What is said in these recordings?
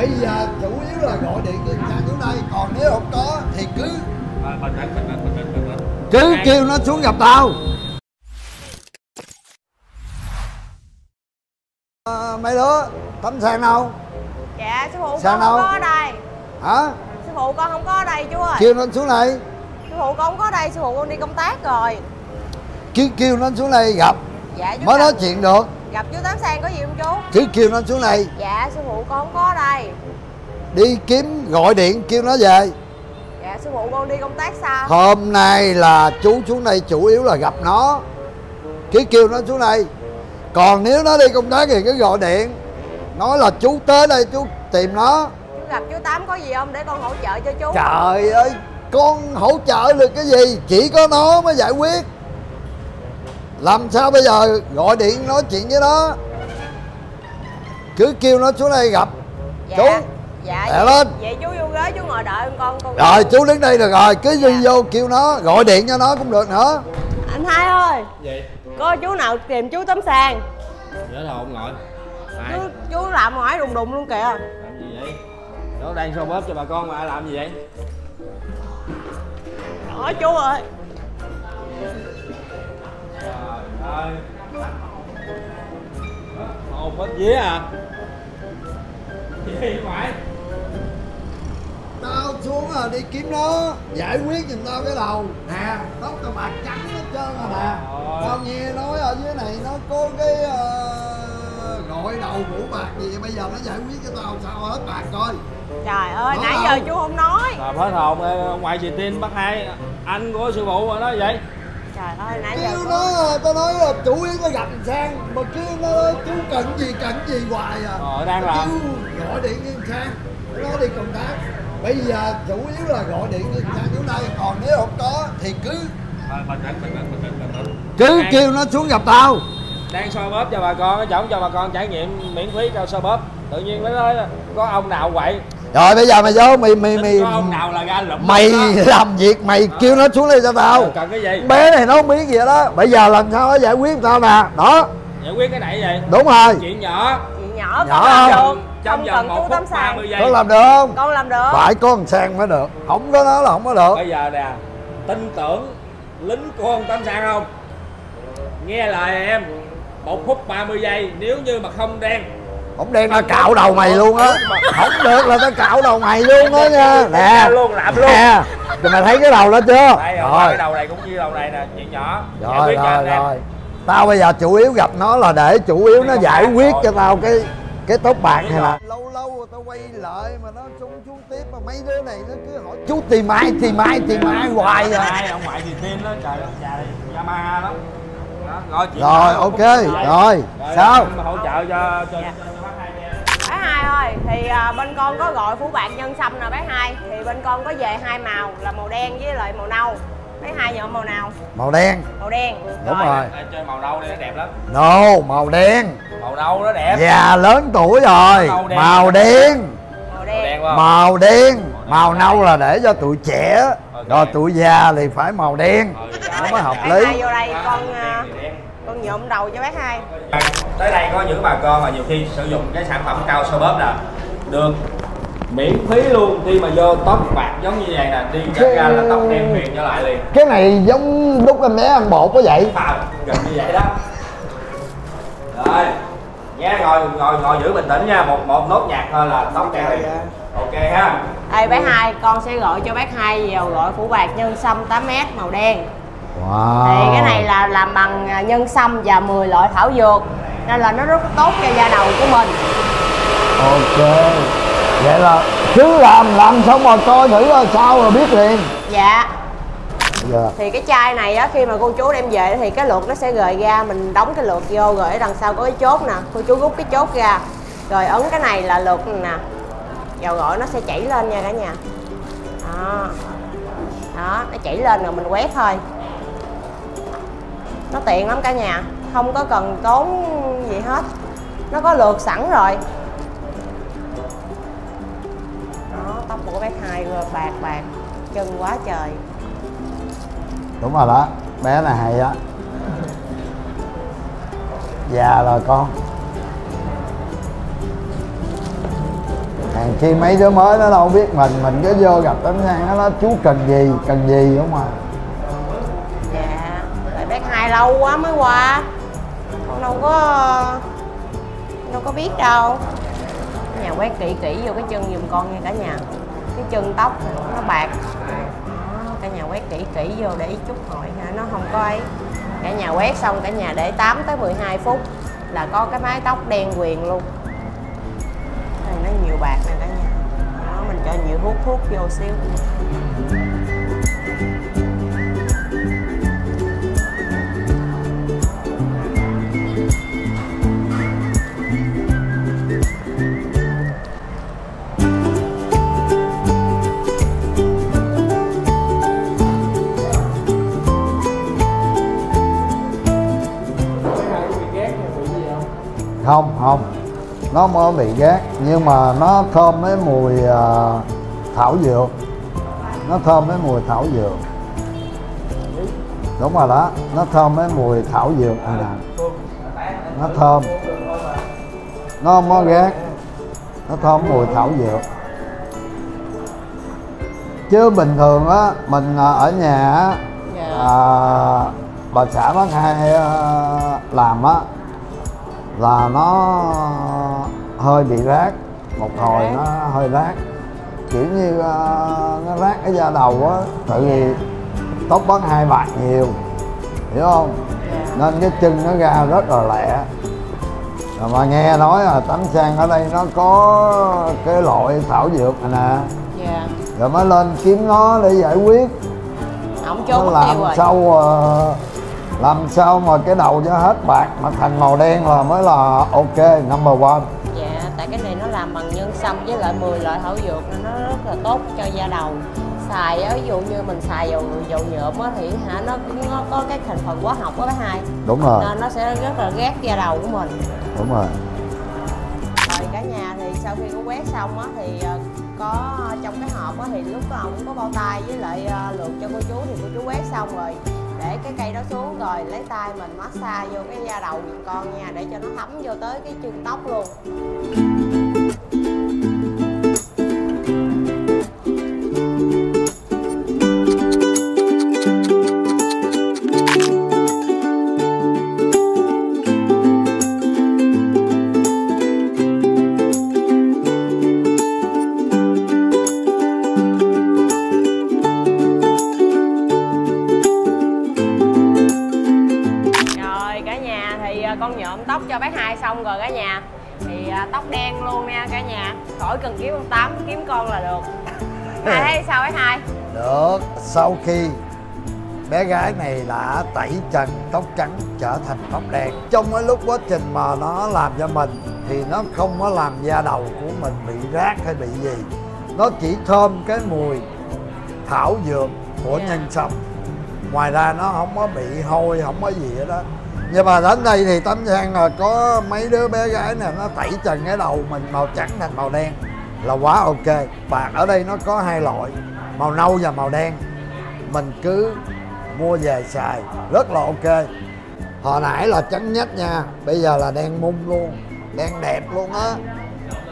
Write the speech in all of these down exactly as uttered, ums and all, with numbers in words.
bây giờ chủ yếu là gọi điện cho nhà chỗ này, còn nếu không có thì cứ cứ kêu nó xuống gặp tao. À, mấy đứa tắm sang đâu? Dạ sư phụ sang con đâu? Không có ở đây. Hả? Sư phụ con không có ở đây chú ơi. Kêu nó xuống đây. Sư phụ con không có ở đây, sư phụ con đi công tác rồi. Chứ kêu nó xuống đây gặp. Dạ, mới nói chuyện được. Gặp chú Tám Sang có gì không chú? Chứ kêu nó xuống đây. Dạ sư phụ con không có ở đây. Đi kiếm gọi điện kêu nó về. Dạ sư phụ con đi công tác sao? Hôm nay là chú xuống đây chủ yếu là gặp nó. Chứ kêu nó xuống đây. Còn nếu nó đi công tác thì cứ gọi điện, nói là chú tới đây chú tìm nó. Chú gặp chú Tám có gì không để con hỗ trợ cho chú? Trời ơi, con hỗ trợ được cái gì? Chỉ có nó mới giải quyết. Làm sao bây giờ gọi điện nói chuyện với nó. Cứ kêu nó xuống đây gặp. Dạ, chú. Dạ vậy, lên. Vậy chú vô ghế chú ngồi đợi con con. Rồi chú đứng đây được rồi. Cứ dạ. Vô kêu nó, gọi điện cho nó cũng được nữa. Anh Hai ơi. Vậy? Có chú nào tìm chú Tám Sang? Dạ đâu ông nội. Chú, chú làm ngoài đùng đùng luôn kìa. Làm gì vậy? Nó đang xô bóp cho bà con mà làm gì vậy? Đó chú ơi. Trời ơi. Hồn hết vía à. Gì vậy? Tao xuống rồi đi kiếm nó, giải quyết giùm tao cái đầu. Nè, tóc tao bạc trắng hết trơn rồi nè. Tao nghe nói ở dưới này nó có cái uh, gọi đầu mũ bạc gì, bây giờ nó giải quyết cho tao sao hết bạc coi. Trời ơi, nói nãy không? Giờ chú không nói. Trời hết hồn, ông ngoại chị Tin bác Hai, anh của sư phụ rồi đó vậy. Trời ơi, nãy kêu giờ nó, tao nói là chủ yếu nó gặp Sang, mà kêu nó chú cần gì cần gì hoài à. Ờ, đang là kêu gọi điện với Sang, nó đi công tác. Bây giờ chủ yếu là gọi điện cho chỗ này, còn nếu không có thì cứ cứ kêu nó xuống gặp tao. Đang soi bóp cho bà con, chổng cho bà con trải nghiệm miễn phí cho soi bóp. Tự nhiên mới nói có ông nào quậy. Rồi bây giờ mày vô mày mày mày ông nào là ra lụm mày làm việc mày à. Kêu nó xuống đây cho tao. Cần cái gì? Bé này nó không biết gì đó. Bây giờ làm sao nó giải quyết tao nè. Đó. Giải quyết cái này vậy. Đúng rồi. Chuyện nhỏ. Chuyện nhỏ, nhỏ không? Trong vòng một phút ba mươi giây. Con làm được không? Con làm được. Phải có thằng Sang mới được. Không có nó là không có được. Bây giờ nè, tin tưởng lính của ông Tám Sang không? Nghe lời em, một phút ba mươi giây nếu như mà không đen. Không đen là cạo đầu mày luôn á. Không được là tao cạo đầu mày luôn á nha. Nè. Luôn làm luôn. Nè. Mày thấy cái đầu đó chưa? Đây rồi, cái đầu này cũng như đầu này nè, chuyện nhỏ. Rồi rồi rồi. Tao bây giờ chủ yếu gặp nó là để chủ yếu nó giải quyết cho tao cái cái tóc bạc này là lâu lâu tao quay lại mà nó xuống xuống tiếp mà mấy đứa này nó cứ hỏi chú tìm ai tìm ai tìm ai hoài à. Ông ngoại thì Tin đó, trời ơi, già Yamaha lắm. Đó, rồi ok, rồi. Rồi sao? Hỗ trợ cho cho bé Hai ơi, thì à, bên con có gọi phủ bạc nhân sâm nè bé Hai, thì bên con có về hai màu là màu đen với lại màu nâu. Bé Hai nhộm màu nào? Màu đen. Màu đen. Đúng rồi. Rồi. Chơi màu nâu đi nó đẹp lắm. No, màu đen. Màu nâu nó đẹp. Già lớn tuổi rồi. Màu đen. Màu đen. Màu đen. Màu đen. Màu nâu là để cho tụi trẻ. Okay. Rồi tụi già thì phải màu đen. Nó mới hợp lý. Bé Hai vô đây con con nhuộm đầu cho bé Hai. Tới đây có những bà con mà nhiều khi sử dụng cái sản phẩm cao sơ bóp là được miễn phí luôn, khi mà vô tóc bạc giống như vậy nè, đi cái... ra là tóc đen truyền trở lại liền. Cái này giống lúc em bé ăn bột có vậy. À, gần như vậy đó. Rồi nha, ngồi ngồi ngồi giữ bình tĩnh nha, một một nốt nhạc thôi là tóc đen liền. Ok ha. Đây bé Hai, con sẽ gọi cho bé Hai vào gọi phủ bạc nhân sâm tám mét màu đen. Wow. Thì cái này là làm bằng nhân sâm và mười loại thảo dược nên là nó rất tốt cho da đầu của mình. Ok. Vậy là cứ làm làm xong rồi coi thử rồi sao rồi biết liền. Dạ. Dạ. Thì cái chai này á, khi mà cô chú đem về thì cái lược nó sẽ gời ra, mình đóng cái lược vô rồi ở đằng sau có cái chốt nè, cô chú rút cái chốt ra rồi ấn cái này là lược này nè, dầu gội nó sẽ chảy lên nha cả nhà. Đó, đó nó chảy lên rồi mình quét thôi, nó tiện lắm cả nhà, không có cần tốn gì hết, nó có lược sẵn rồi. Tóc của bé Hai bạc bạc chân quá trời. Đúng rồi đó, bé này hay á. Già rồi con. hàng khi mấy đứa mới nó đâu biết mình, mình cứ vô gặp tám Sang nó nói chú cần gì cần gì đúng không? Dạ tại bé hai lâu quá mới qua, con đâu có đâu có biết đâu. Nhà quét kỹ kỹ vô cái chân giùm con nha cả nhà, cái chân tóc nó bạc. Cả nhà quét kỹ kỹ vô để chút hội ha, nó không có ấy. Cả nhà quét xong cả nhà để tám tới mười hai phút là có cái mái tóc đen quyền luôn. Này nó nhiều bạc này cả nhà. Đó, mình cho nhiều hút thuốc vô xíu. Không, không, nó mới bị gác nhưng mà nó thơm với mùi uh, thảo dược, nó thơm với mùi thảo dược, đúng rồi đó, nó thơm với mùi thảo dược rồi nè, nó thơm, nó mới gác, nó thơm mùi thảo dược. Chứ bình thường á, mình ở nhà á, uh, bà xã bác hai uh, làm á, là nó hơi bị rác, một hồi nó hơi rác, kiểu như uh, nó rác cái da đầu á, tại vì tóc bác hai bạc nhiều, hiểu không? Nên cái chân nó ra rất là lẹ. Rồi mà nghe nói là tám Sang ở đây nó có cái loại thảo dược này nè, rồi mới lên kiếm nó để giải quyết. Nó làm sau uh, làm sao mà cái đầu cho hết bạc mà thành màu đen là mới là ok, number one. Dạ, tại cái này nó làm bằng nhân sâm với lại mười loại thảo dược nên nó rất là tốt cho da đầu. Xài á, ví dụ như mình xài dầu dầu nhuộm á thì hả nó nó có cái thành phần hóa học đó bé hai. Đúng rồi. Nên nó sẽ rất là ghét da đầu của mình. Đúng rồi. Rồi cả nhà thì sau khi có quét xong á thì có trong cái hộp á thì lúc đó cũng có bao tay với lại lượt cho cô chú, thì cô chú quét xong rồi để cái cây đó xuống rồi lấy tay mình massage vô cái da đầu giùm con nha, để cho nó thấm vô tới cái chân tóc luôn. Cho bé hai xong rồi cả nhà thì à, tóc đen luôn nha cả nhà, khỏi cần kiếm ông Tám, kiếm con là được. Hai thấy sao bé hai? Được, sau khi bé gái này đã tẩy trần tóc trắng trở thành tóc đen, trong cái lúc quá trình mà nó làm cho mình thì nó không có làm da đầu của mình bị rác hay bị gì, nó chỉ thơm cái mùi thảo dược của yeah. nhân sâm, ngoài ra nó không có bị hôi, không có gì hết đó. Nhưng mà đến đây thì tám Sang là có mấy đứa bé gái nè, nó tẩy trần cái đầu mình màu trắng thành màu đen là quá ok. Bạc ở đây nó có hai loại, màu nâu và màu đen, mình cứ mua về xài rất là ok. Hồi nãy là trắng nhất nha, bây giờ là đen mung luôn, đen đẹp luôn á.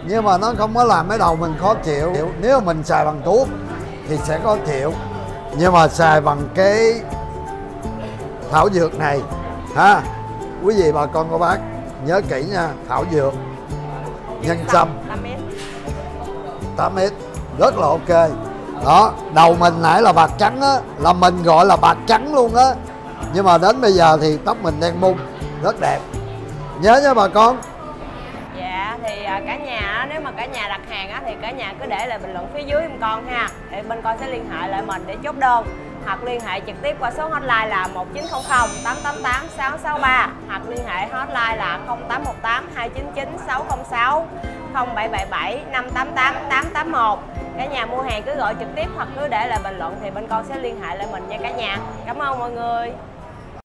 Nhưng mà nó không có làm cái đầu mình khó chịu. Nếu mình xài bằng thuốc thì sẽ khó chịu, nhưng mà xài bằng cái thảo dược này ha, quý vị bà con cô bác nhớ kỹ nha, thảo dược nhân sâm tám ét rất là ok đó. Đầu mình nãy là bạc trắng á, là mình gọi là bạc trắng luôn á, nhưng mà đến bây giờ thì tóc mình đen mung rất đẹp, nhớ nha bà con. Dạ thì cả nhà, nếu mà cả nhà đặt hàng á thì cả nhà cứ để lại bình luận phía dưới em con ha, để bên con sẽ liên hệ lại mình để chốt đơn, hoặc liên hệ trực tiếp qua số hotline là một chín không không tám tám tám sáu sáu ba, hoặc liên hệ hotline là không tám một tám hai chín chín sáu không sáu, không bảy bảy bảy năm tám tám tám tám một. Cả nhà mua hàng cứ gọi trực tiếp hoặc cứ để lại bình luận thì bên con sẽ liên hệ lại mình nha cả nhà. Cảm ơn mọi người.